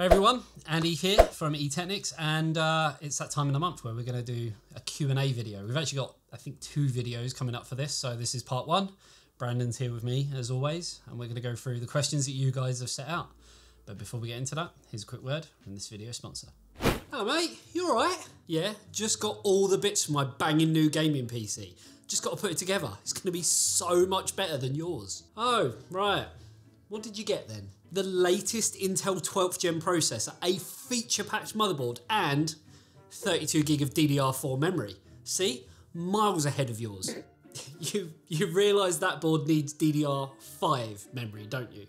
Hey everyone, Andy here from eTeknix, and it's that time in the month where we're going to do a Q&A video. We've actually got, I think, 2 videos coming up for this, so this is part 1. Brandon's here with me, as always, and we're going to go through the questions that you guys have set out. But before we get into that, here's a quick word from this video sponsor. Hello mate, you alright? Yeah, just got all the bits for my banging new gaming PC. Just got to put it together. It's going to be so much better than yours. Oh, right. What did you get then? The latest Intel 12th gen processor, a feature packed motherboard, and 32 gig of DDR4 memory. See, miles ahead of yours. You realise that board needs DDR5 memory, don't you?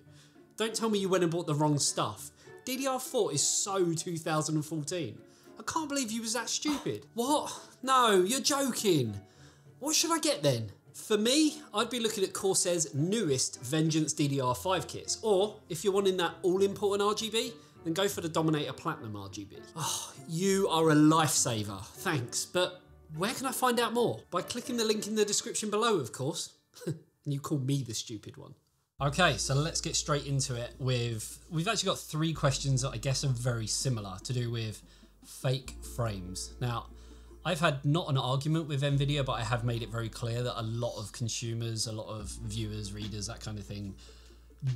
Don't tell me you went and bought the wrong stuff. DDR4 is so 2014. I can't believe you was that stupid. What? No, you're joking. What should I get then? For me, I'd be looking at Corsair's newest Vengeance DDR5 kits, or if you're wanting that all-important RGB, then go for the Dominator Platinum RGB. Oh, you are a lifesaver, thanks, but where can I find out more? By clicking the link in the description below, of course. You call me the stupid one. Okay, so let's get straight into it with, we've actually got 3 questions that I guess are very similar, to do with fake frames. Now, I've had not an argument with NVIDIA, but I have made it very clear that a lot of consumers, a lot of viewers, readers, that kind of thing,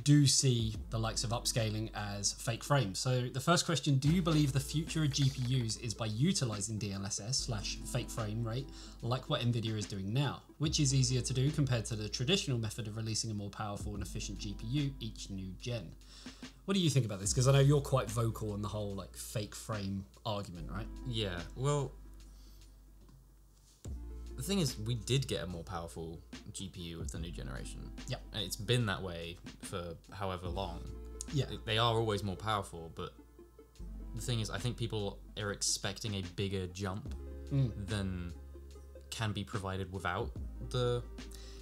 do see the likes of upscaling as fake frames. So the first question, do you believe the future of GPUs is by utilizing DLSS/fake frame rate, like what NVIDIA is doing now, which is easier to do compared to the traditional method of releasing a more powerful and efficient GPU each new gen? What do you think about this? Because I know you're quite vocal on the whole like fake frame argument, right? Yeah, well, the thing is, we did get a more powerful GPU with the new generation. Yeah. And it's been that way for however long. Yeah. They are always more powerful, but the thing is, I think people are expecting a bigger jump than can be provided without the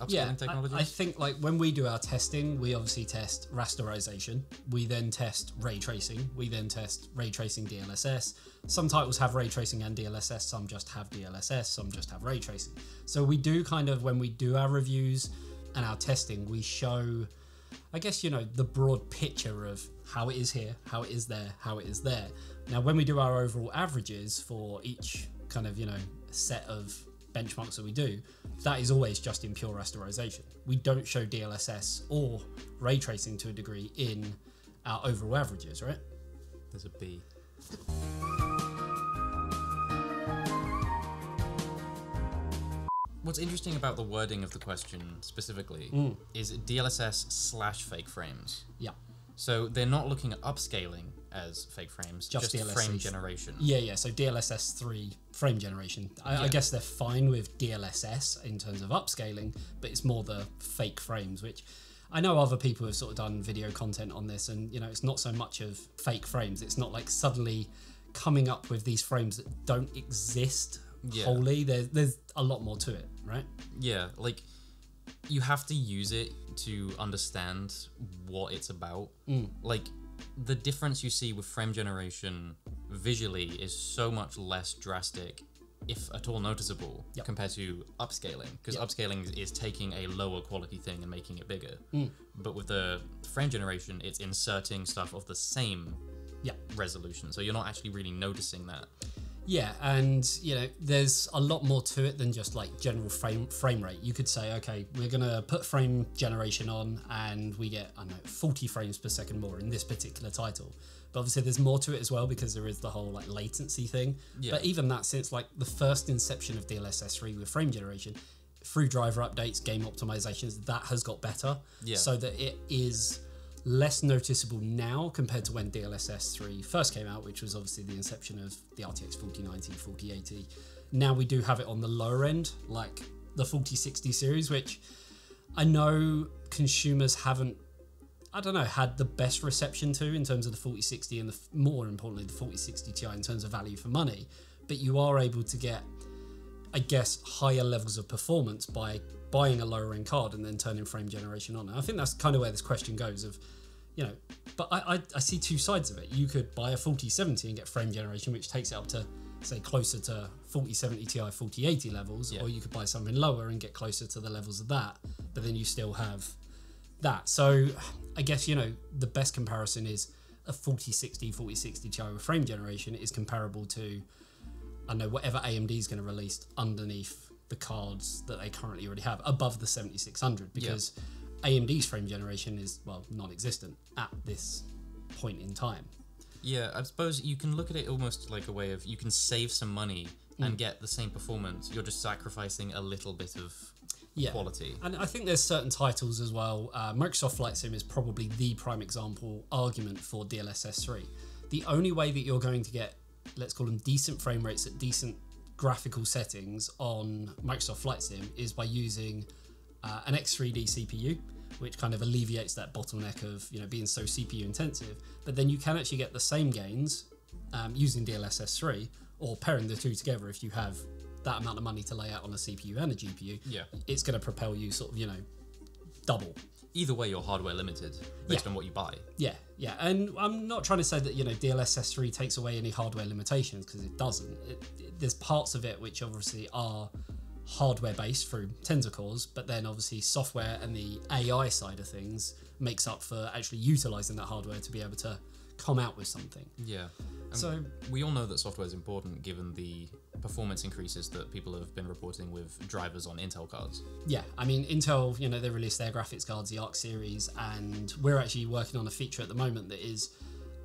upscaling technologies. I think like when we do our testing, we obviously test rasterization. We then test ray tracing. We then test ray tracing DLSS. Some titles have ray tracing and DLSS, some just have DLSS, some just have ray tracing. So we do kind of, when we do our reviews and our testing, we show, I guess, you know, the broad picture of how it is here, how it is there, how it is there. Now, when we do our overall averages for each kind of, you know, set of benchmarks that we do, that is always just in pure rasterization. We don't show DLSS or ray tracing to a degree in our overall averages, right? There's a B. What's interesting about the wording of the question specifically is DLSS/fake frames. Yeah. So they're not looking at upscaling as fake frames, just frame generation. Yeah, yeah, so DLSS 3 frame generation. I guess they're fine with DLSS in terms of upscaling, but it's more the fake frames, which I know other people have sort of done video content on this, and you know, it's not so much of fake frames. It's not like suddenly coming up with these frames that don't exist wholly. There's a lot more to it, right? Yeah, like you have to use it to understand what it's about. Like the difference you see with frame generation visually is so much less drastic, if at all noticeable, compared to upscaling, because upscaling is taking a lower quality thing and making it bigger. But with the frame generation, it's inserting stuff of the same resolution, so you're not actually really noticing that. Yeah, and you know, there's a lot more to it than just like general frame rate. You could say, okay, we're gonna put frame generation on and we get, I don't know, 40 frames per second more in this particular title. But obviously there's more to it as well, because there is the whole like latency thing. Yeah. But even that, since like the first inception of DLSS 3 with frame generation, through driver updates, game optimizations, that has got better. Yeah. So that it is less noticeable now compared to when DLSS 3 first came out, which was obviously the inception of the RTX 4090, 4080. Now we do have it on the lower end, like the 4060 series, which I know consumers haven't, I don't know, had the best reception to in terms of the 4060 and the, more importantly, the 4060 Ti in terms of value for money. But you are able to get, I guess, higher levels of performance by buying a lower end card and then turning frame generation on. And I think that's kind of where this question goes of, you know, but I see two sides of it. You could buy a 4070 and get frame generation, which takes it up to, say, closer to 4070 Ti, 4080 levels, or you could buy something lower and get closer to the levels of that, but then you still have that. So I guess, you know, the best comparison is a 4060, 4060 Ti with frame generation is comparable to, I know, whatever AMD is going to release underneath the cards that they currently already have, above the 7600, because AMD's frame generation is, well, non-existent at this point in time. Yeah, I suppose you can look at it almost like a way of, you can save some money and get the same performance. You're just sacrificing a little bit of quality. And I think there's certain titles as well. Microsoft Flight Sim is probably the prime example argument for DLSS 3. The only way that you're going to get, let's call them, decent frame rates at decent graphical settings on Microsoft Flight Sim is by using an X3D CPU, which kind of alleviates that bottleneck of, you know, being so CPU intensive. But then you can actually get the same gains using DLSS 3, or pairing the two together if you have that amount of money to lay out on a CPU and a GPU. Yeah, it's going to propel you sort of, you know, double. Either way, you're hardware limited based on what you buy. Yeah, yeah. And I'm not trying to say that, you know, DLSS 3 takes away any hardware limitations, because it doesn't. There's parts of it which obviously are hardware-based through Tensor Cores, but then obviously software and the AI side of things makes up for actually utilising that hardware to be able to come out with something. Yeah. And so we all know that software is important, given the performance increases that people have been reporting with drivers on Intel cards. Yeah, I mean, Intel, you know, they released their graphics cards, the Arc series, and we're actually working on a feature at the moment that is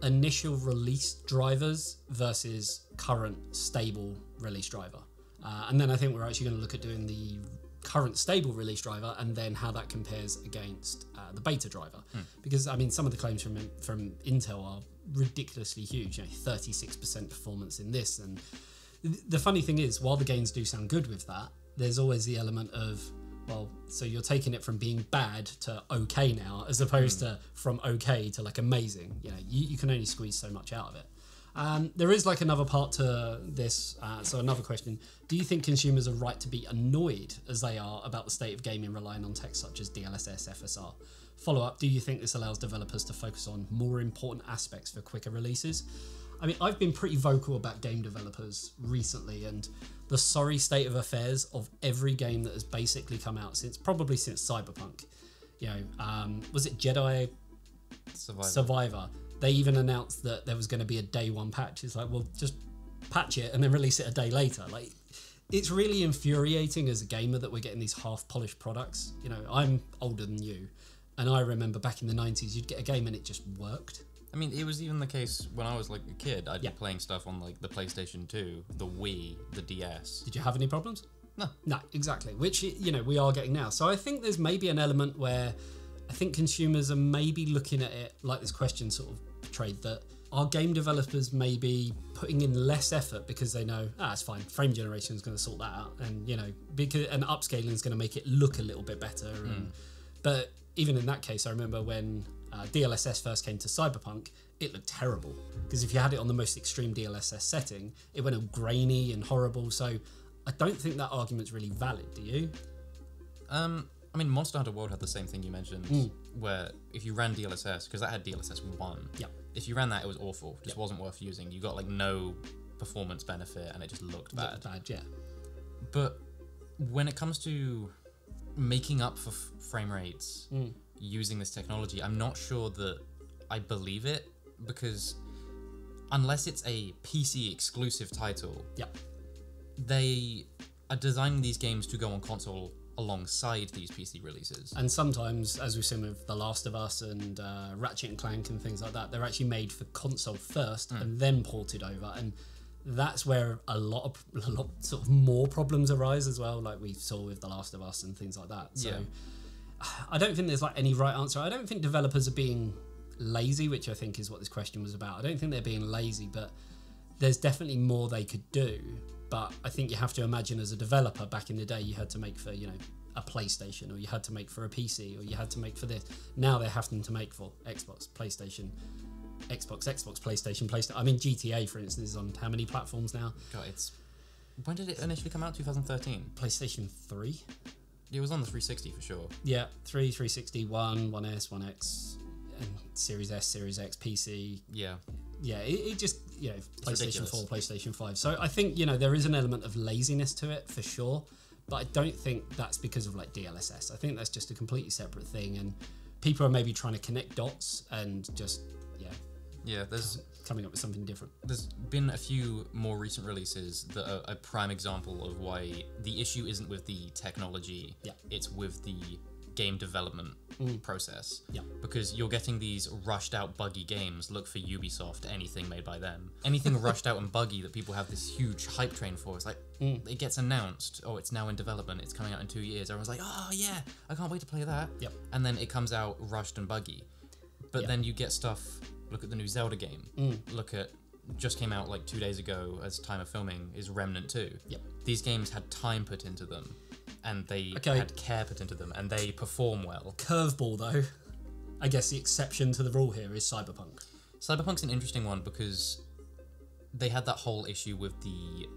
initial release drivers versus current stable release driver. And then I think we're actually going to look at doing the current stable release driver and then how that compares against the beta driver. Because, I mean, some of the claims from Intel are ridiculously huge, you know, 36% performance in this. And the funny thing is, while the gains do sound good with that, there's always the element of, well, so you're taking it from being bad to okay now, as opposed to from okay to like amazing. You know, you can only squeeze so much out of it. There is like another part to this, so another question. Do you think consumers are right to be annoyed as they are about the state of gaming relying on tech such as DLSS, FSR? Follow up, do you think this allows developers to focus on more important aspects for quicker releases? I mean, I've been pretty vocal about game developers recently and the sorry state of affairs of every game that has basically come out since, probably since Cyberpunk. You know, was it Jedi Survivor? They even announced that there was going to be a day one patch. It's like, well, just patch it and then release it a day later. Like, it's really infuriating as a gamer that we're getting these half-polished products. You know, I'm older than you, and I remember back in the 90s, you'd get a game and it just worked. I mean, it was even the case when I was like a kid. I'd be playing stuff on like the PlayStation 2, the Wii, the DS. Did you have any problems? No. No, exactly. Which, you know, we are getting now. So I think there's maybe an element where I think consumers are maybe looking at it like this question sort of portrayed, that are game developers maybe putting in less effort because they know, ah, it's fine, frame generation is going to sort that out, and, you know, because and upscaling is going to make it look a little bit better. And, but even in that case, I remember when DLSS first came to Cyberpunk, it looked terrible because if you had it on the most extreme DLSS setting, it went all grainy and horrible. So I don't think that argument's really valid. Do you? I mean, Monster Hunter World had the same thing you mentioned, where if you ran DLSS, because that had DLSS 1, if you ran that, it was awful. It just wasn't worth using. You got, like, no performance benefit, and it just looked bad. But when it comes to making up for frame rates using this technology, I'm not sure that I believe it, because unless it's a PC-exclusive title, they are designing these games to go on console alongside these PC releases. And sometimes, as we've seen with The Last of Us and Ratchet & Clank and things like that, they're actually made for console first and then ported over. And that's where a lot sort of more problems arise as well, like we saw with The Last of Us and things like that. So I don't think there's like any right answer. I don't think developers are being lazy, which I think is what this question was about. I don't think they're being lazy, but there's definitely more they could do. But I think you have to imagine, as a developer, back in the day, you had to make for, you know, a PlayStation, or you had to make for a PC, or you had to make for this. Now they're having to make for Xbox, PlayStation, Xbox, PlayStation, PlayStation. I mean, GTA, for instance, is on how many platforms now? God, it's... When did it initially come out? 2013? PlayStation 3? It was on the 360 for sure. Yeah, 3, 360, 1, 1S, 1X, and Series S, Series X, PC. Yeah. Yeah, it just, you know, PlayStation 4, PlayStation 5. So I think, you know, there is an element of laziness to it for sure, but I don't think that's because of like DLSS. I think that's just a completely separate thing, and people are maybe trying to connect dots and just, yeah. Yeah, there's coming up with something different. There's been a few more recent releases that are a prime example of why the issue isn't with the technology, it's with the game development process. Yeah. Because you're getting these rushed out buggy games. Look for Ubisoft, anything made by them. Anything rushed out and buggy that people have this huge hype train for. It's like, it gets announced, oh, it's now in development, it's coming out in 2 years. Everyone's like, oh yeah, I can't wait to play that. Yep. And then it comes out rushed and buggy. But then you get stuff, look at the new Zelda game. Look at, just came out like 2 days ago as time of filming, is Remnant 2. Yep. These games had time put into them. And they had care put into them, and they perform well. Curveball, though. I guess the exception to the rule here is Cyberpunk. Cyberpunk's an interesting one because they had that whole issue with the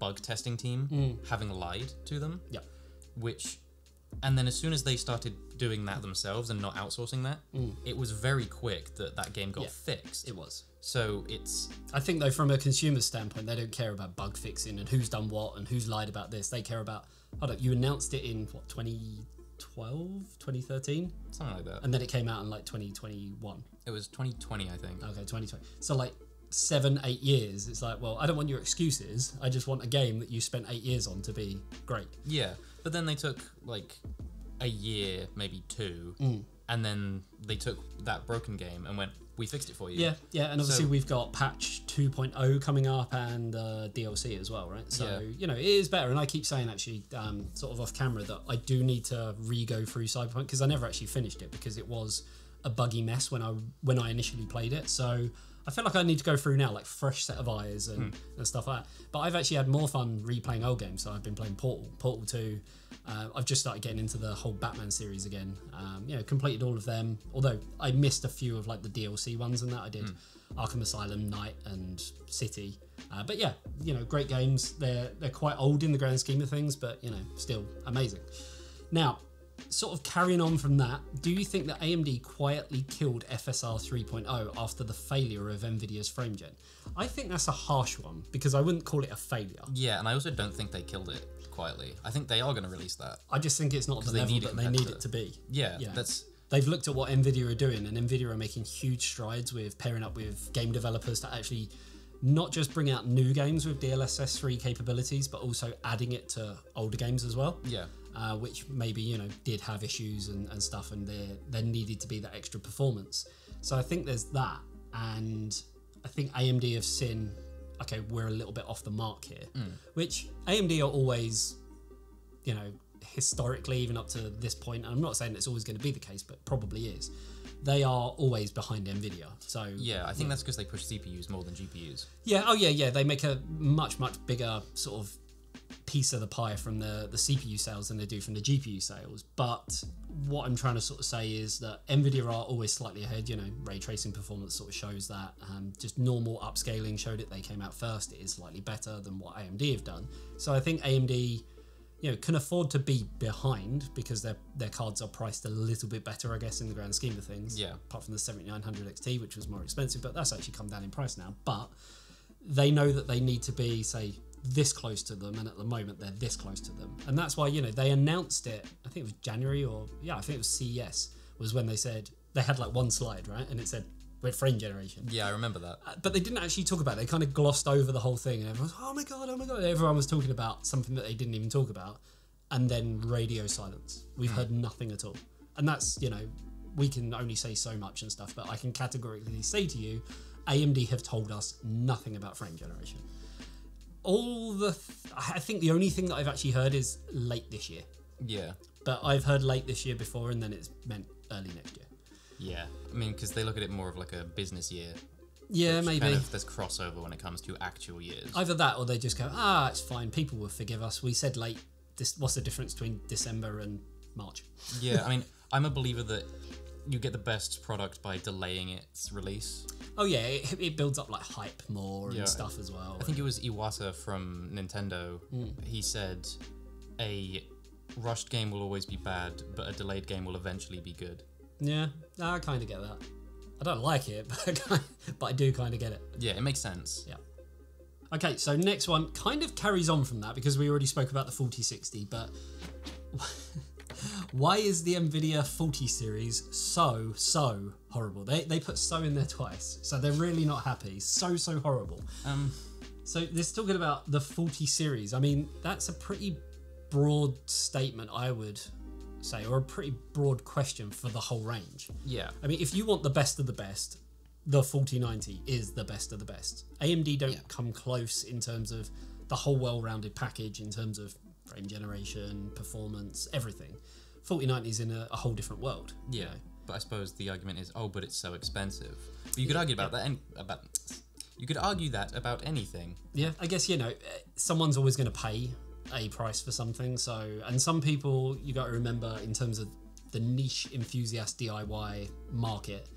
bug testing team having lied to them. Yeah. Which, and then as soon as they started doing that themselves and not outsourcing that, it was very quick that that game got fixed. It was. So it's... I think, though, from a consumer standpoint, they don't care about bug fixing and who's done what and who's lied about this. They care about, hold up, you announced it in, what, 2012, 2013? Something like that. And then it came out in, like, 2021. It was 2020, I think. Okay, 2020. So, like, 7, 8 years. It's like, well, I don't want your excuses. I just want a game that you spent 8 years on to be great. Yeah, but then they took, like, a year, maybe two, and then they took that broken game and went... We fixed it for you. Yeah, yeah, and obviously so, we've got patch 2.0 coming up and DLC as well, right? So, you know, it is better. And I keep saying, actually, sort of off camera, that I do need to re-go through Cyberpunk because I never actually finished it because it was a buggy mess when I initially played it. So I feel like I need to go through now, like fresh set of eyes and stuff like that. But I've actually had more fun replaying old games. So I've been playing Portal, Portal 2. I've just started getting into the whole Batman series again. You know, completed all of them. Although I missed a few of like the DLC ones and that I did. Arkham Asylum, Night and City. But yeah, you know, great games. They're quite old in the grand scheme of things, but you know, still amazing. Now, sort of carrying on from that, do you think that AMD quietly killed FSR 3.0 after the failure of NVIDIA's frame gen? I think that's a harsh one because I wouldn't call it a failure. Yeah, and I also don't think they killed it quietly. I think they are going to release that. I just think it's not the level that they need it to be. Yeah, you know, that's... They've looked at what NVIDIA are doing, and NVIDIA are making huge strides with pairing up with game developers to actually not just bring out new games with DLSS 3 capabilities, but also adding it to older games as well. Yeah. Which maybe, you know, did have issues and stuff, and there needed to be that extra performance. So I think there's that, and I think AMD have seen, okay, we're a little bit off the mark here, which AMD are always, you know, historically, even up to this point, and I'm not saying it's always going to be the case, but probably is, they are always behind NVIDIA. So yeah, I think that's because they push CPUs more than GPUs. Yeah, oh yeah, yeah, they make a much, much bigger sort of piece of the pie from the CPU sales than they do from the GPU sales. But what I'm trying to sort of say is that NVIDIA are always slightly ahead. You know, ray tracing performance sort of shows that. Just normal upscaling showed it. They came out first. It is slightly better than what AMD have done. So I think AMD, you know, can afford to be behind because their cards are priced a little bit better, I guess, in the grand scheme of things. Yeah. Apart from the 7900 XT, which was more expensive, but that's actually come down in price now. But they know that they need to be, say, this close to them, and at the moment they're this close to them, and that's why, you know, they announced it, I think it was January, or yeah, I think it was CES was when they said they had like one slide, right, and it said we're frame generation. Yeah, I remember that. But they didn't actually talk about it. They kind of glossed over the whole thing, and everyone's oh my god, oh my god, everyone was talking about something that they didn't even talk about, and then radio silence. We've heard nothing at all, and that's, you know, we can only say so much and stuff, but I can categorically say to you, AMD have told us nothing about frame generation. I think the only thing that I've actually heard is late this year. Yeah. But I've heard late this year before, and then it's meant early next year. Yeah. I mean, because they look at it more of like a business year. Yeah, maybe. Kind of there's crossover when it comes to actual years. Either that, or they just go, ah, it's fine. People will forgive us. We said late. What's the difference between December and March? Yeah, I mean, I'm a believer that you get the best product by delaying its release. Oh yeah, it builds up like hype more and stuff as well. I think it was Iwata from Nintendo. He said, a rushed game will always be bad, but a delayed game will eventually be good. Yeah, I kind of get that. I don't like it, but I do kind of get it. Yeah, it makes sense. Yeah. Okay, so next one kind of carries on from that because we already spoke about the 4060, but Why is the NVIDIA 40 series so horrible? They put so in there twice, so they're really not happy. So horrible. So they're still good about the 40 series. I mean, that's a pretty broad statement, I would say, or a pretty broad question for the whole range. Yeah. I mean, if you want the best of the best, the 4090 is the best of the best. AMD don't come close in terms of the whole well-rounded package, in terms of frame generation, performance, everything. 4090 is in a whole different world. Yeah, you know? But I suppose the argument is, oh, but it's so expensive. But you could argue about that, and about you could argue that about anything. Yeah, I guess, you know, someone's always going to pay a price for something. So, and some people, you got to remember, in terms of the niche enthusiast DIY market,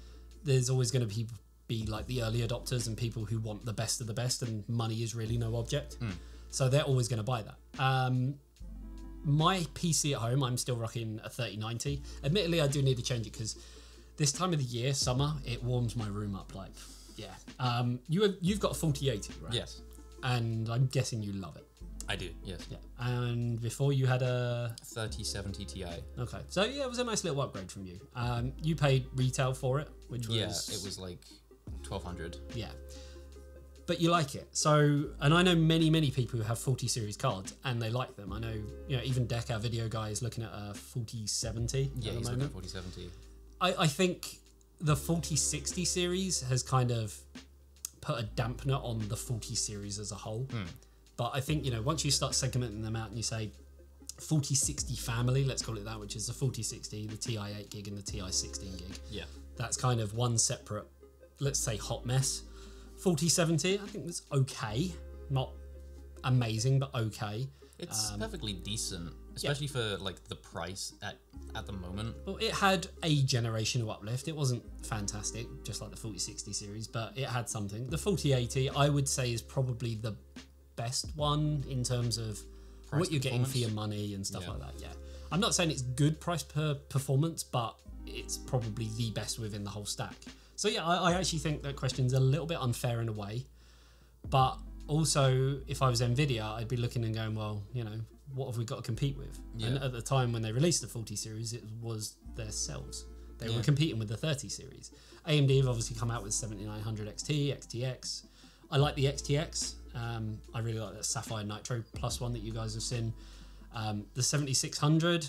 there's always going to be like the early adopters and people who want the best of the best, and money is really no object. Mm. So they're always going to buy that. My PC at home, I'm still rocking a 3090. Admittedly, I do need to change it because this time of the year, summer, it warms my room up. Like, yeah. You've got a 4080, right? Yes. And I'm guessing you love it. I do, yes. Yeah. And before you had a 3070 Ti. Okay. So yeah, it was a nice little upgrade from you. You paid retail for it, which was it was like 1200. Yeah. But you like it. So, and I know many people who have 40 series cards and they like them. I know, you know, even Deck, our video guy, is looking at a 4070. Yeah, he's looking at 4070. I think the 4060 series has kind of put a dampener on the 40 series as a whole. Mm. But I think, you know, once you start segmenting them out and you say 4060 family, let's call it that, which is the 4060, the Ti 8 gig and the Ti 16 gig. Yeah. That's kind of one separate, let's say, hot mess. 4070, I think, was okay. Not amazing, but okay. It's perfectly decent, especially for like the price at the moment. Well, it had a generational uplift. It wasn't fantastic, just like the 4060 series, but it had something. The 4080, I would say, is probably the best one in terms of price, what you're getting for your money and stuff like that. Yeah, I'm not saying it's good price per performance, but it's probably the best within the whole stack. So yeah, I actually think that question's a little bit unfair in a way, but also if I was NVIDIA, I'd be looking and going, well, you know, what have we got to compete with? Yeah. And at the time when they released the 40 series, it was their cells. They were competing with the 30 series. AMD have obviously come out with 7900 XT, XTX. I like the XTX. I really like that Sapphire Nitro Plus one that you guys have seen. The 7600.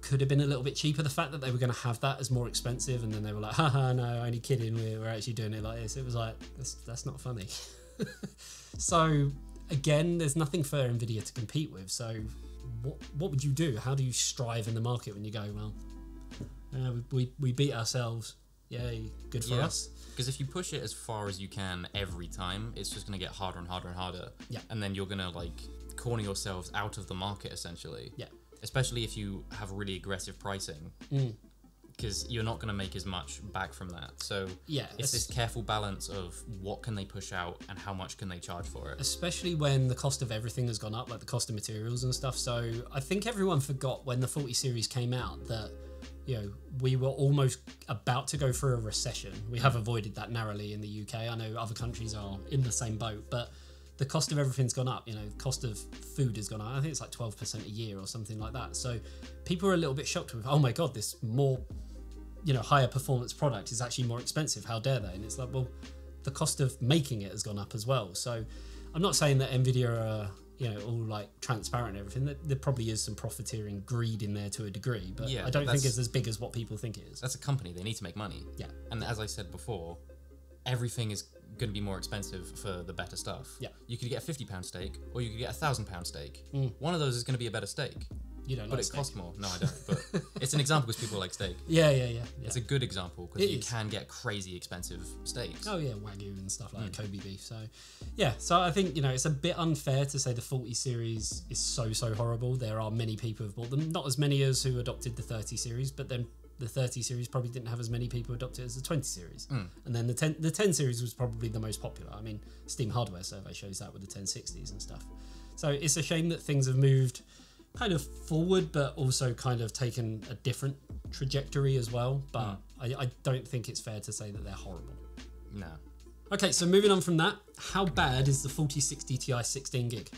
Could have been a little bit cheaper. The fact that they were going to have that as more expensive, and then they were like, haha, no, only kidding, we're actually doing it like this. It was like, that's not funny. So again, there's nothing for NVIDIA to compete with. So what would you do? How do you strive in the market when you go, well, we beat ourselves, yay, good for us? Because if you push it as far as you can every time, it's just going to get harder and harder and harder. Yeah. And then you're going to like corner yourselves out of the market, essentially. Yeah. Especially if you have really aggressive pricing, because you're not going to make as much back from that. So yeah, it's this careful balance of what can they push out and how much can they charge for it. Especially when the cost of everything has gone up, like the cost of materials and stuff. So I think everyone forgot when the 40 series came out that, you know, we were almost about to go through a recession. We have avoided that narrowly in the UK. I know other countries are in the same boat, but the cost of everything's gone up, you know, the cost of food has gone up. I think it's like 12% a year or something like that. So people are a little bit shocked with, oh my God, this more, you know, higher performance product is actually more expensive. How dare they? And it's like, well, the cost of making it has gone up as well. So I'm not saying that NVIDIA are, you know, all like transparent and everything. There probably is some profiteering greed in there to a degree, but yeah, I don't think it's as big as what people think it is. That's a company, they need to make money. Yeah. And as I said before, everything is going to be more expensive for the better stuff. Yeah. You could get a £50 steak or you could get a £1,000 steak. Mm. One of those is going to be a better steak. You don't like steak. But it costs more. No, I don't. But it's an example because people like steak. Yeah. It's a good example because you can get crazy expensive steaks. Oh yeah, Wagyu and stuff like that, Kobe beef. So yeah, so I think, you know, it's a bit unfair to say the 40 series is so horrible. There are many people who've bought them. Not as many as who adopted the 30 series, but then the 30 series probably didn't have as many people adopt it as the 20 series. Mm. And then the 10 series was probably the most popular. I mean, Steam Hardware Survey shows that with the 1060s and stuff. So it's a shame that things have moved kind of forward, but also kind of taken a different trajectory as well. But I don't think it's fair to say that they're horrible. No. Okay, so moving on from that, how bad is the 4060 Ti 16 gig?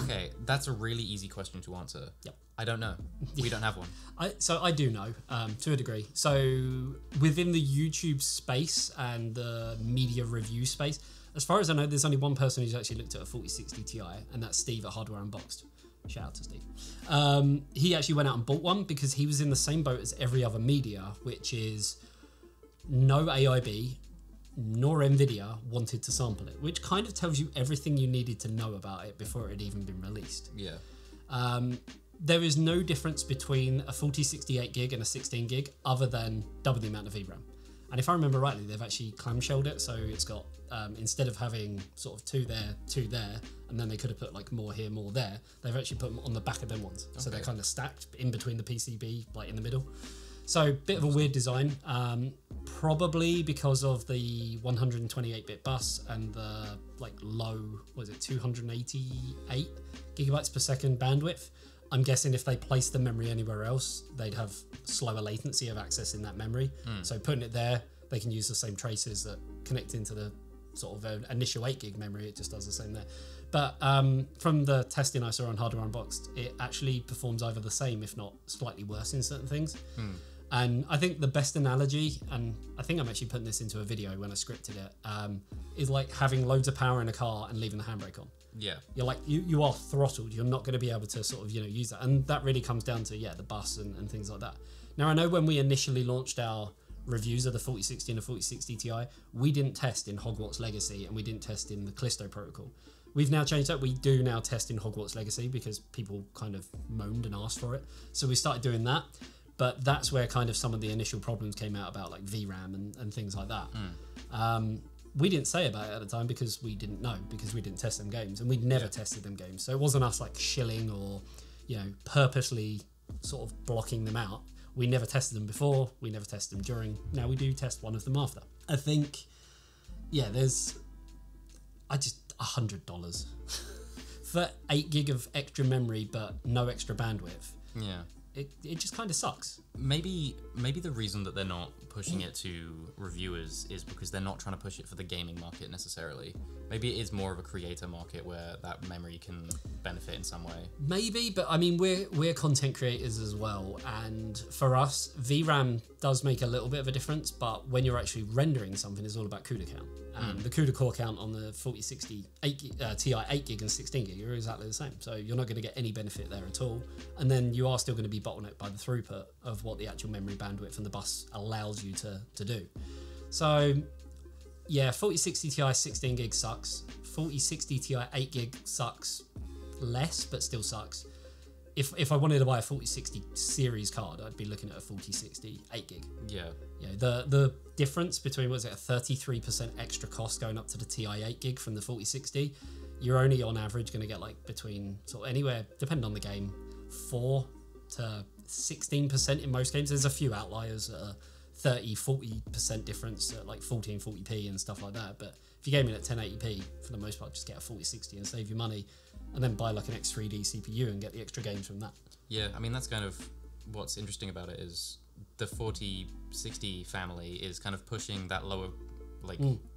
Okay, that's a really easy question to answer. Yep. I I don't know. We don't have one. So I do know to a degree. So within the YouTube space and the media review space, as far as I know, there's only one person who's actually looked at a 4060 Ti, and that's Steve at Hardware Unboxed. Shout out to Steve. He actually went out and bought one because he was in the same boat as every other media, which is no AIB nor NVIDIA wanted to sample it, which kind of tells you everything you needed to know about it before it had even been released. Yeah. There is no difference between a 4060 8GB and a 16GB other than double the amount of VRAM. And if I remember rightly, they've actually clamshelled it, so it's got, instead of having sort of two there, and then they could have put like more here, more there, they've actually put them on the back of them ones. Okay. So they're kind of stacked in between the PCB, like in the middle. So bit of a weird design, probably because of the 128-bit bus and the like low, was it 288 gigabytes per second bandwidth. I'm guessing if they placed the memory anywhere else, they'd have slower latency of accessing that memory. Mm. So putting it there, they can use the same traces that connect into the sort of initial 8GB memory. It just does the same there. But from the testing I saw on Hardware Unboxed, it actually performs either the same, if not slightly worse in certain things. Mm. And I think the best analogy, and I think I'm actually putting this into a video when I scripted it, is like having loads of power in a car and leaving the handbrake on. Yeah, you're like you are throttled. You're not going to be able to sort of use that, and that really comes down to the bus and things like that. Now I know when we initially launched our reviews of the 4060 and the 4060 Ti, we didn't test in Hogwarts Legacy and we didn't test in the Callisto protocol. We've now changed that. We do now test in Hogwarts Legacy because people kind of moaned and asked for it, so we started doing that. But that's where kind of some of the initial problems came out about like VRAM and things like that. Mm. We didn't say about it at the time because we didn't know, because we didn't test them games, and we'd never tested them games. So it wasn't us like shilling or, purposely sort of blocking them out. We never tested them before. We never tested them during. Now we do test one of them after. I think, there's, $100 for 8GB of extra memory, but no extra bandwidth. Yeah. It just kind of sucks. Maybe the reason that they're not pushing it to reviewers is because they're not trying to push it for the gaming market necessarily. Maybe it is more of a creator market where that memory can benefit in some way. Maybe, but I mean, we're content creators as well, and for us, VRAM does make a little bit of a difference. But when you're actually rendering something, it's all about CUDA count. And the CUDA core count on the 4060 Ti 8GB and 16GB are exactly the same. So you're not going to get any benefit there at all. And then you are still going to be bottlenecked by the throughput of what the actual memory bandwidth and the bus allows you to do. So yeah, 4060 Ti 16GB sucks. 4060 Ti 8GB sucks less, but still sucks. If I wanted to buy a 4060 series card, I'd be looking at a 4060 8GB. Yeah. The difference between, what is it, a 33% extra cost going up to the Ti 8GB from the 4060, you're only on average going to get like between sort of anywhere, depending on the game, 4 to 16% in most games. There's a few outliers, 30-40% difference at like 1440p and stuff like that. But if you're gaming at 1080p, for the most part, just get a 4060 and save your money, and then buy like an X3D CPU and get the extra games from that. Yeah, I mean, that's kind of what's interesting about it, is the 4060 family is kind of pushing that lower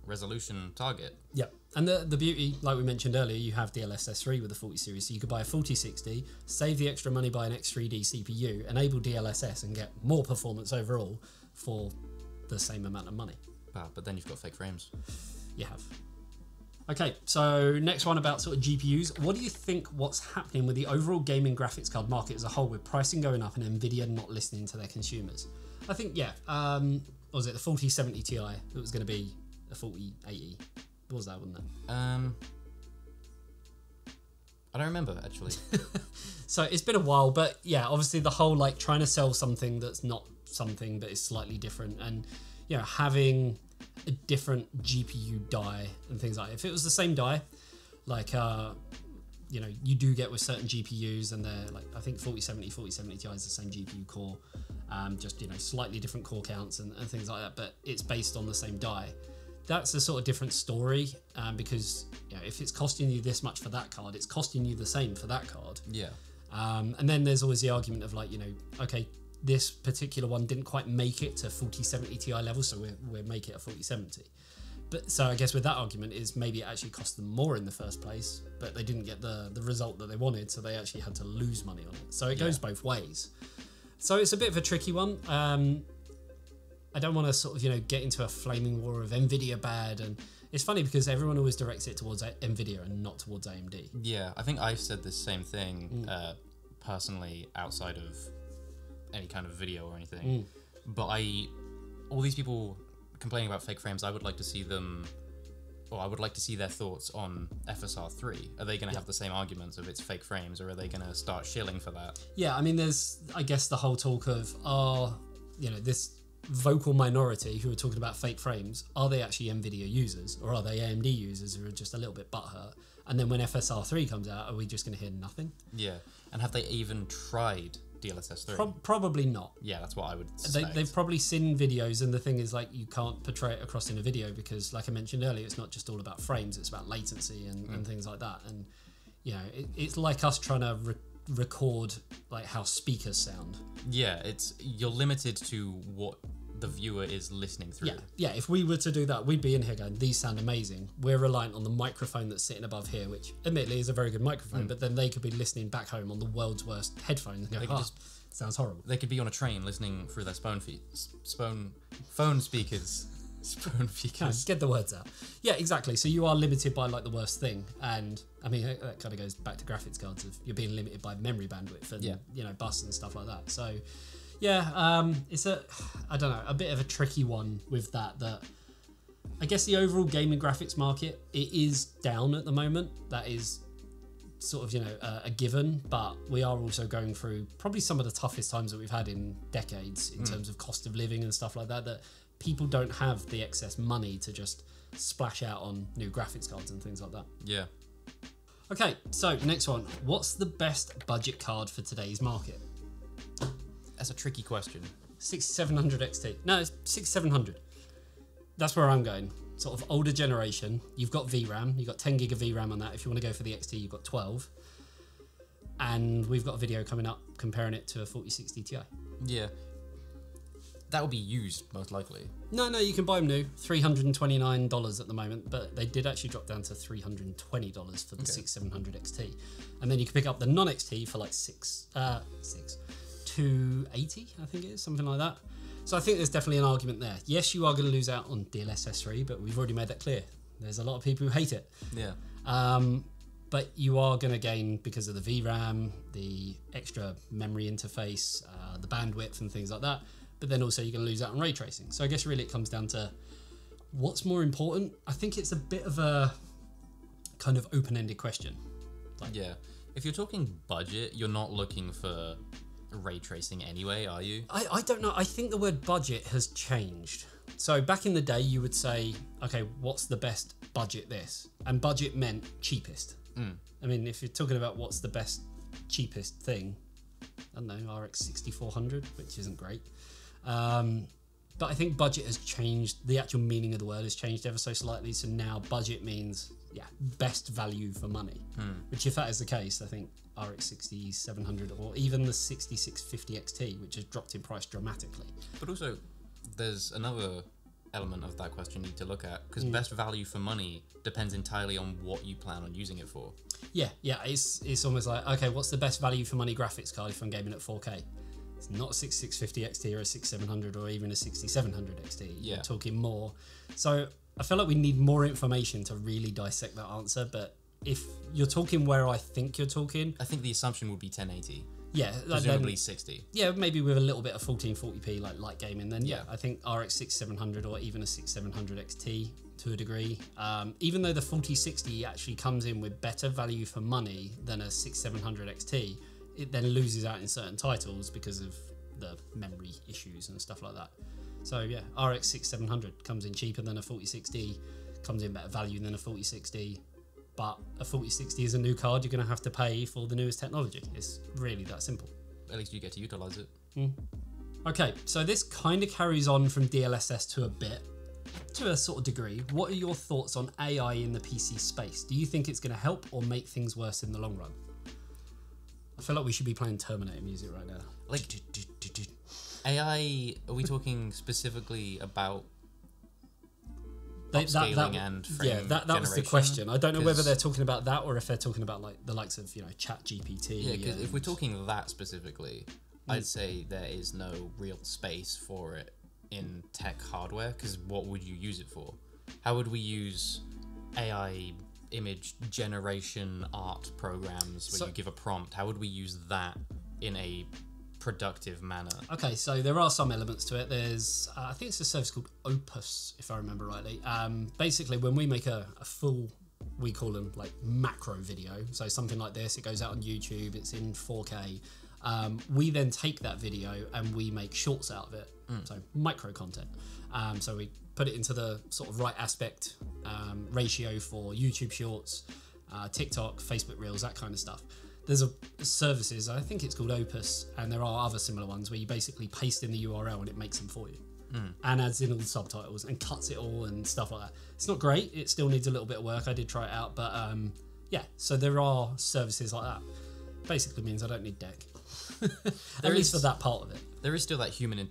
resolution target. Yeah, and the beauty, like we mentioned earlier, you have DLSS 3 with the 40 series, so you could buy a 4060, save the extra money, buy an X3D CPU, enable DLSS and get more performance overall for the same amount of money. Wow, but then you've got fake frames. You have. Okay, so next one about sort of GPUs. What do you think what's happening with the overall gaming graphics card market as a whole, with pricing going up and NVIDIA not listening to their consumers? I think, was it the 4070 Ti? It was going to be a 4080. It was that, wasn't it? I don't remember, actually. So it's been a while, but yeah, obviously the whole like trying to sell something that's not something but is slightly different, and having a different GPU die and things like that. If it was the same die, like you do get with certain GPUs, and they're like, I think 4070 Ti is the same GPU core, just slightly different core counts and things like that, but it's based on the same die. That's a sort of different story, because if it's costing you this much for that card, it's costing you the same for that card. Yeah. And then there's always the argument of like, okay, this particular one didn't quite make it to 4070 Ti level, so we'll make it a 4070. But so I guess with that argument is maybe it actually cost them more in the first place, but they didn't get the result that they wanted, so they actually had to lose money on it. So it goes both ways. So it's a bit of a tricky one. I don't want to sort of, you know, get into a flaming war of NVIDIA bad. And it's funny because everyone always directs it towards NVIDIA and not towards AMD. Yeah, I think I've said the same thing personally outside of any kind of video or anything. But all these people complaining about fake frames, I would like to see them, or I would like to see their thoughts on FSR 3. Are they going to have the same arguments of it's fake frames, or are they going to start shilling for that? Yeah, I mean, there's, I guess, the whole talk of, you know, this vocal minority who are talking about fake frames, are they actually NVIDIA users, or are they AMD users who are just a little bit butthurt? And then when FSR 3 comes out, are we just going to hear nothing? Yeah, and have they even tried DLSS 3? Probably not. Yeah, that's what I would suspect. They've probably seen videos, and the thing is, like, you can't portray it across in a video because, like I mentioned earlier, it's not just all about frames, it's about latency and things like that. And, you know, it's like us trying to record, like, how speakers sound. Yeah, you're limited to what the viewer is listening through. Yeah, if we were to do that, we'd be in here going, these sound amazing. We're reliant on the microphone that's sitting above here, which admittedly is a very good microphone, but then they could be listening back home on the world's worst headphones and go, oh, sounds horrible. They could be on a train listening through their phone speakers. Spoon speakers. Get the words out. Yeah, exactly. So you are limited by, like, the worst thing. And I mean, that kind of goes back to graphics cards of you're being limited by memory bandwidth and, you know, bus and stuff like that. So yeah, it's I don't know, a bit of a tricky one with that I guess the overall gaming graphics market, it is down at the moment. That is sort of, you know, a given, but we are also going through probably some of the toughest times that we've had in decades in terms of cost of living and stuff like that people don't have the excess money to just splash out on new graphics cards and things like that. Yeah. Okay, so next one. What's the best budget card for today's market? That's a tricky question. 6700 XT. No, it's 6700. That's where I'm going. Sort of older generation. You've got VRAM. You've got 10 gig of VRAM on that. If you want to go for the XT, you've got 12. And we've got a video coming up comparing it to a 4060 Ti. Yeah. That will be used, most likely. No, you can buy them new. $329 at the moment, but they did actually drop down to $320 for the 6700 XT. And then you can pick up the non-XT for like $280, I think it is, something like that. So I think there's definitely an argument there. Yes, you are going to lose out on DLSS 3, but we've already made that clear. There's a lot of people who hate it. Yeah. But you are going to gain because of the VRAM, the extra memory interface, the bandwidth and things like that. But then also you're going to lose out on ray tracing. So I guess really it comes down to what's more important. I think it's a bit of a kind of open-ended question. Like, yeah. If you're talking budget, you're not looking for ray tracing anyway, are you? I don't know. I think the word budget has changed. So back in the day, you would say, okay, what's the best budget this? And budget meant cheapest. I mean, if you're talking about what's the best cheapest thing, I don't know, RX 6400, which isn't great. But I think budget has changed. The actual meaning of the word has changed ever so slightly. So now budget means, best value for money, which if that is the case, I think RX 6700 or even the 6650 XT, which has dropped in price dramatically. But also there's another element of that question you need to look at, because best value for money depends entirely on what you plan on using it for. Yeah. It's almost like, okay, what's the best value for money graphics card if I'm gaming at 4K? It's not a 6650 XT or a 6700 or even a 6700 XT. You're talking more. So I feel like we need more information to really dissect that answer. But if you're talking where I think you're talking, I think the assumption would be 1080. Yeah. Presumably then, 60. Yeah, maybe with a little bit of 1440p like light gaming. Then I think RX 6700 or even a 6700 XT to a degree. Even though the 4060 actually comes in with better value for money than a 6700 XT, it then loses out in certain titles because of the memory issues and stuff like that. So yeah, RX 6700 comes in cheaper than a 4060, comes in better value than a 4060, but a 4060 is a new card. You're going to have to pay for the newest technology. It's really that simple. At least you get to utilize it. Okay, so this kind of carries on from DLSS to a sort of degree. What are your thoughts on AI in the PC space? Do you think it's going to help or make things worse in the long run? I feel like we should be playing Terminator music right now. Like, AI, are we talking specifically about That was the question. I don't know whether they're talking about that or if they're talking about like the likes of, you know, ChatGPT. Yeah, because if we're talking that specifically, I'd say there is no real space for it in tech hardware, because what would you use it for? How would we use AI image generation art programs where you give a prompt? How would we use that in a productive manner? Okay, so there are some elements to it. There's, I think it's a service called Opus, if I remember rightly. Basically, when we make a full, we call them like macro video, so something like this, it goes out on YouTube, it's in 4K. We then take that video and we make shorts out of it, so micro content. So we put it into the sort of right aspect ratio for YouTube Shorts, TikTok, Facebook Reels, that kind of stuff. There's services, I think it's called Opus, and there are other similar ones where you basically paste in the URL and it makes them for you and adds in all the subtitles and cuts it all and stuff like that. It's not great, it still needs a little bit of work. I did try it out, but yeah, so there are services like that. Basically means I don't need deck. At least for that part of it. There is still that human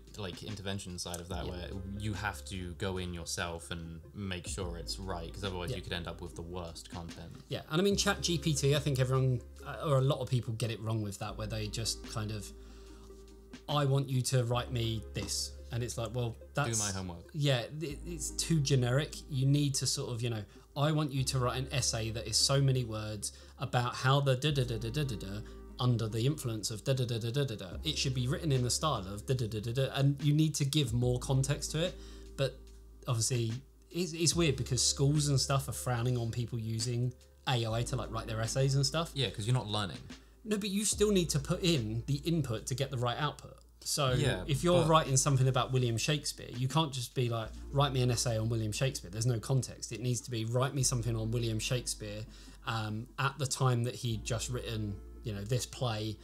intervention side of that, where you have to go in yourself and make sure it's right, because otherwise you could end up with the worst content. Yeah, and I mean ChatGPT, I think everyone or a lot of people get it wrong with that, where they just kind of, I want you to write me this, and it's like, well, that's do my homework. Yeah, it's too generic. You need to sort of, you know, I want you to write an essay that is so many words about how the da-da-da-da-da-da-da under the influence of da-da-da-da-da-da. It should be written in the style of da-da-da-da-da, and you need to give more context to it. But obviously, it's weird because schools and stuff are frowning on people using AI to like write their essays and stuff. Yeah, because you're not learning. No, but you still need to put in the input to get the right output. So if you're writing something about William Shakespeare, you can't just be like, write me an essay on William Shakespeare. There's no context. It needs to be, write me something on William Shakespeare at the time that he'd just written, you know, this play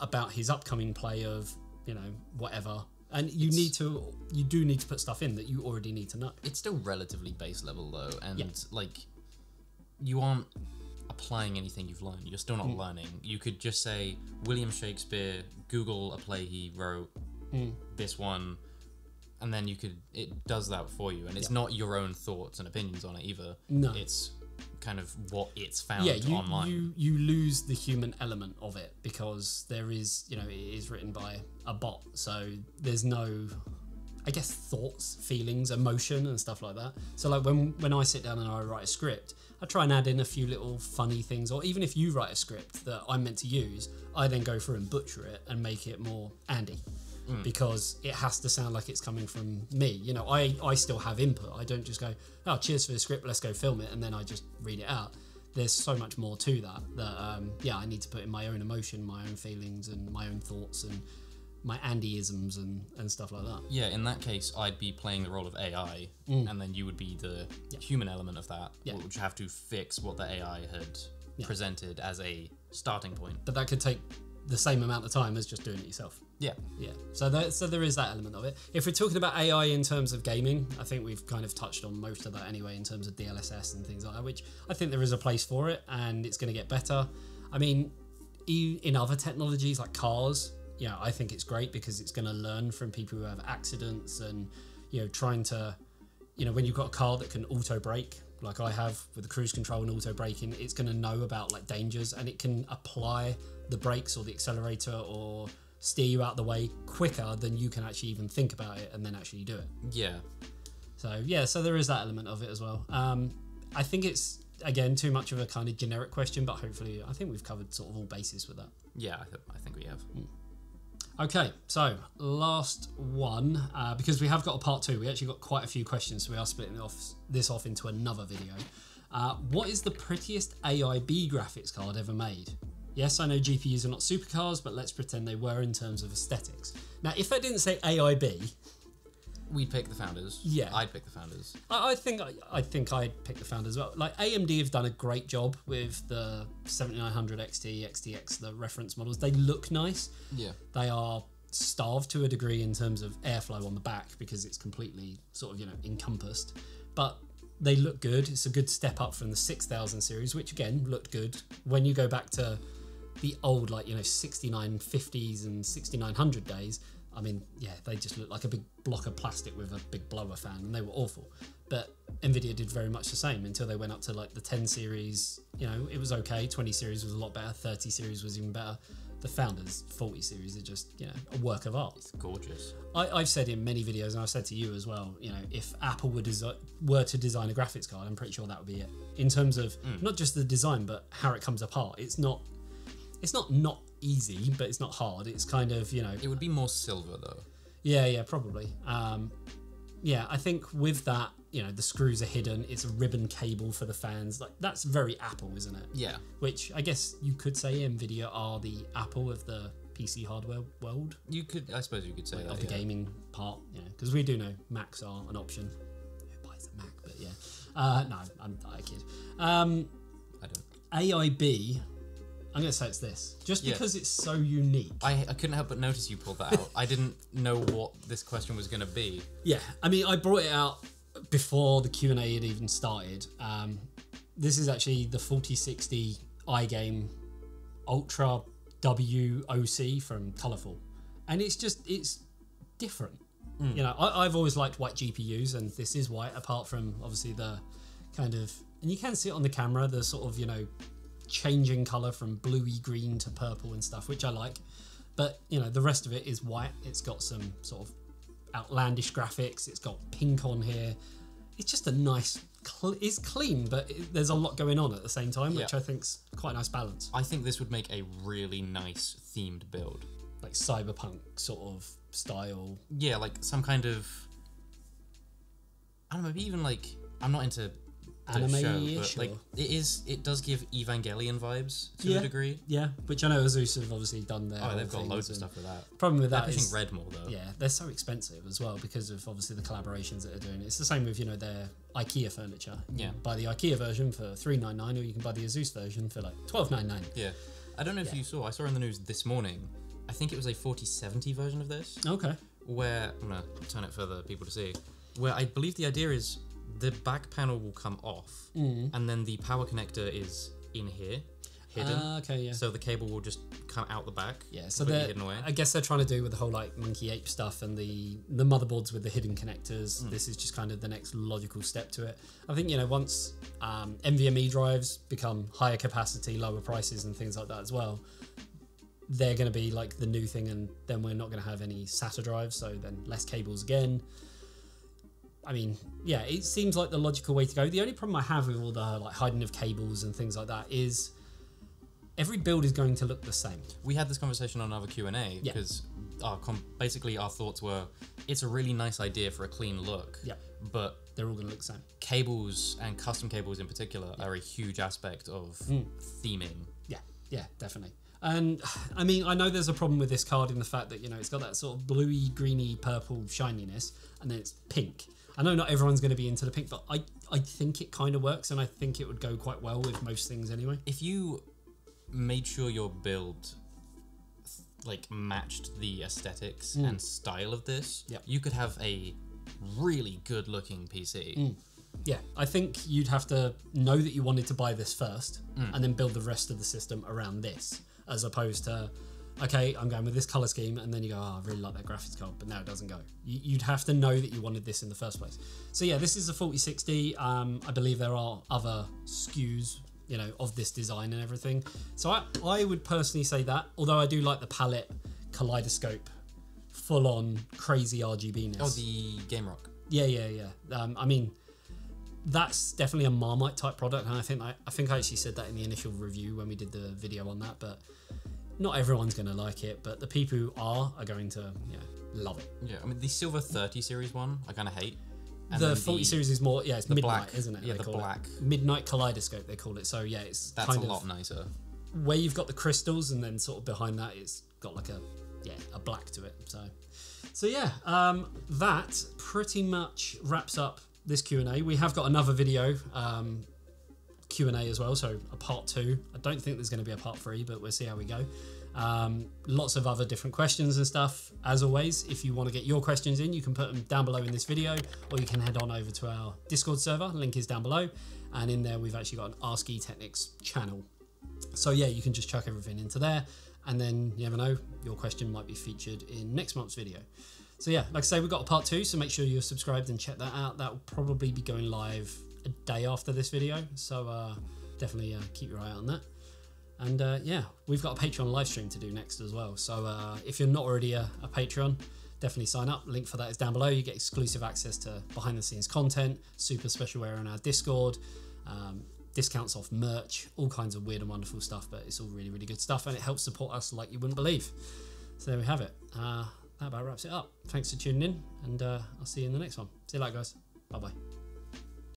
about his upcoming play of, you know, whatever. And you do need to put stuff in that you already need to know. It's still relatively base level though. And like, you aren't applying anything you've learned. You're still not learning. You could just say William Shakespeare, Google a play he wrote, this one, and then you could, it does that for you, and it's not your own thoughts and opinions on it either. No, it's kind of what it's found online. You lose the human element of it, because there is, you know, it is written by a bot, so there's no, I guess, thoughts, feelings, emotion and stuff like that. So like when I sit down and I write a script, I try and add in a few little funny things, or even if you write a script that I'm meant to use, I then go through and butcher it and make it more Andy, because it has to sound like it's coming from me. You know, I still have input. I don't just go, oh, cheers for the script, let's go film it, and then I just read it out. There's so much more to that, that yeah, I need to put in my own emotion, my own feelings and my own thoughts and my Andyisms and stuff like that. Yeah, in that case, I'd be playing the role of AI, and then you would be the human element of that, which have to fix what the AI had presented as a starting point. But that could take the same amount of time as just doing it yourself. Yeah. Yeah, so there is that element of it. If we're talking about AI in terms of gaming, I think we've kind of touched on most of that anyway, in terms of DLSS and things like that, which I think there is a place for it, and it's gonna get better. I mean, in other technologies like cars, yeah, I think it's great because it's going to learn from people who have accidents and, you know, trying to, you know, when you've got a car that can auto brake, like I have with the cruise control and auto braking, it's going to know about like dangers, and it can apply the brakes or the accelerator or steer you out of the way quicker than you can actually even think about it and then actually do it. Yeah. So, yeah, so there is that element of it as well. I think it's, again, too much of a kind of generic question, but hopefully I think we've covered sort of all bases with that. Yeah, I think we have. Okay, so last one, because we have got a part two. We actually got quite a few questions, so we are splitting this off into another video. What is the prettiest AIB graphics card ever made? Yes, I know GPUs are not supercars, but let's pretend they were in terms of aesthetics. Now, if I didn't say AIB... We'd pick the founders. Yeah. I'd pick the founders. I think I'd pick the founders as well. Like, AMD have done a great job with the 7900 XT, XTX, the reference models. They look nice. Yeah. They are starved to a degree in terms of airflow on the back because it's completely sort of, you know, encompassed. But they look good. It's a good step up from the 6000 series, which again, looked good. When you go back to the old, like, you know, 6950s and 6900 days, I mean, yeah, they just looked like a big block of plastic with a big blower fan, and they were awful. But NVIDIA did very much the same until they went up to like the 10 series, you know, it was okay, 20 series was a lot better, 30 series was even better. The Founders 40 series are just, you know, a work of art. It's gorgeous. I've said in many videos, and I've said to you as well, you know, if Apple were to design a graphics card, I'm pretty sure that would be it. In terms of not just the design, but how it comes apart. It's not easy, but it's not hard. It's kind of, you know... It would be more silver though. Yeah, probably. Yeah, I think with that, you know, the screws are hidden. It's a ribbon cable for the fans. Like, that's very Apple, isn't it? Yeah. Which I guess you could say NVIDIA are the Apple of the PC hardware world. You could, I suppose you could say like, that, of the gaming part, you know, because we do know Macs are an option. Who buys a Mac? But yeah, no, I'm not a kid. I don't. AIB. I'm going to say it's this, just because it's so unique. I couldn't help but notice you pulled that out. I didn't know what this question was going to be. Yeah, I mean, I brought it out before the Q&A had even started. This is actually the 4060 iGame Ultra WOC from Colourful. And it's just, it's different. You know, I've always liked white GPUs, and this is white, apart from obviously the kind of, and you can see it on the camera, the sort of, you know, changing color from bluey green to purple and stuff, which I like, but you know, the rest of it is white. It's got some sort of outlandish graphics. It's got pink on here. It's just a nice, it's clean, but there's a lot going on at the same time, which I think's quite a nice balance. I think this would make a really nice themed build, like cyberpunk sort of style. Yeah, like some kind of, I don't know, maybe even like, I'm not into anime-ish, but like, it does give Evangelion vibes to a degree. Yeah, which I know ASUS have obviously done their they've got loads of stuff with that. Problem with that is Redmore though. Yeah, they're so expensive as well because of obviously the collaborations that they're doing. It's the same with, you know, their IKEA furniture. Yeah. You can buy the IKEA version for $399 or you can buy the ASUS version for like $1299. Yeah. I don't know if you saw, I saw in the news this morning, I think it was a 4070 version of this. Okay. Where, I'm gonna turn it for the people to see, where I believe the idea is the back panel will come off, and then the power connector is in here, hidden. Okay, yeah. So the cable will just come out the back. Yeah, so they're hidden away. I guess they're trying to do with the whole like monkey ape stuff and the motherboards with the hidden connectors. This is just kind of the next logical step to it. I think, you know, once NVMe drives become higher capacity, lower prices and things like that as well, they're going to be like the new thing, and then we're not going to have any SATA drives, so then less cables again. I mean, yeah, it seems like the logical way to go. The only problem I have with all the like hiding of cables and things like that is every build is going to look the same. We had this conversation on another Q&A because basically our thoughts were, it's a really nice idea for a clean look, but they're all going to look the same. Cables, and custom cables in particular, are a huge aspect of theming. Yeah, definitely. And I mean, I know there's a problem with this card in the fact that, you know, it's got that sort of bluey, greeny, purple shininess, and then it's pink. I know not everyone's going to be into the pink, but I think it kind of works, and I think it would go quite well with most things anyway. If you made sure your build like matched the aesthetics and style of this, you could have a really good looking PC. Yeah, I think you'd have to know that you wanted to buy this first and then build the rest of the system around this, as opposed to, okay, I'm going with this color scheme, and then you go, oh, I really like that graphics card, but now it doesn't go. You'd have to know that you wanted this in the first place. So yeah, this is a 4060. I believe there are other SKUs, you know, of this design and everything. So I would personally say that, although I do like the palette kaleidoscope, full on crazy RGBness. Oh, the Game Rock. Yeah. I mean, that's definitely a Marmite type product, and I think I actually said that in the initial review when we did the video on that, but not everyone's going to like it, but the people who are going to, you know, love it. Yeah, I mean, the Silver 30 series one, I kind of hate. And the 40 series is more, yeah, it's midnight, black, isn't it? Yeah, the black. Midnight Kaleidoscope, they call it. So, yeah, it's that's kind of... That's a lot nicer. Where you've got the crystals, and then sort of behind that, it's got like a black to it. So yeah, that pretty much wraps up this Q&A. We have got another video, Q&A as well, so a part two. I don't think there's going to be a part three, but we'll see how we go. Lots of other different questions and stuff. As always, if you want to get your questions in, you can put them down below in this video, or you can head on over to our Discord server. Link is down below, and in there we've actually got an Ask eTeknix channel. So yeah, you can just chuck everything into there, and then you never know, your question might be featured in next month's video. So yeah, like I say, we've got a part two, so make sure you're subscribed and check that out. That will probably be going live a day after this video, so definitely keep your eye out on that. And yeah, we've got a Patreon live stream to do next as well, so if you're not already a Patreon, definitely sign up. Link for that is down below. You get exclusive access to behind the scenes content, super specialware on our Discord, discounts off merch, all kinds of weird and wonderful stuff, but it's all really, really good stuff, and it helps support us like you wouldn't believe. So there we have it. That about wraps it up. Thanks for tuning in, and I'll see you in the next one. See you later, guys. Bye-bye.